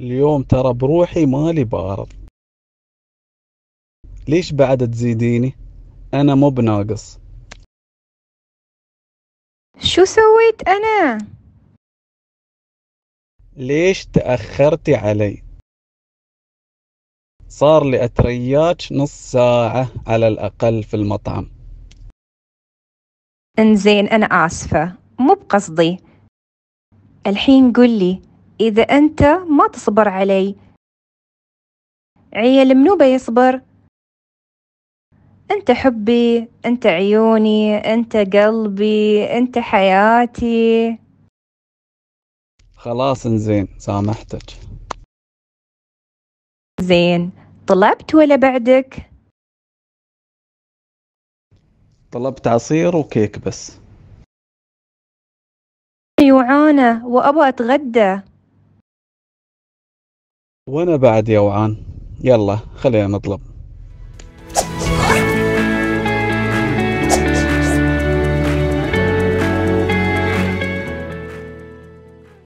اليوم ترى بروحي مالي بارض. ليش بعد تزيديني؟ أنا مو بناقص. شو سويت أنا؟ ليش تأخرتي علي؟ صار لي أترياج نص ساعة على الأقل في المطعم. إنزين أنا آسفة، مو بقصدي. الحين قل لي، إذا أنت ما تصبر علي، عيال منو بيصبر؟ أنت حبي، أنت عيوني، أنت قلبي، أنت حياتي. خلاص إنزين، سامحتك. زين، طلبت ولا بعدك؟ طلبت عصير وكيك بس. جوعانة وأبغى أتغدى. وأنا بعد جوعان، يلا خلينا نطلب.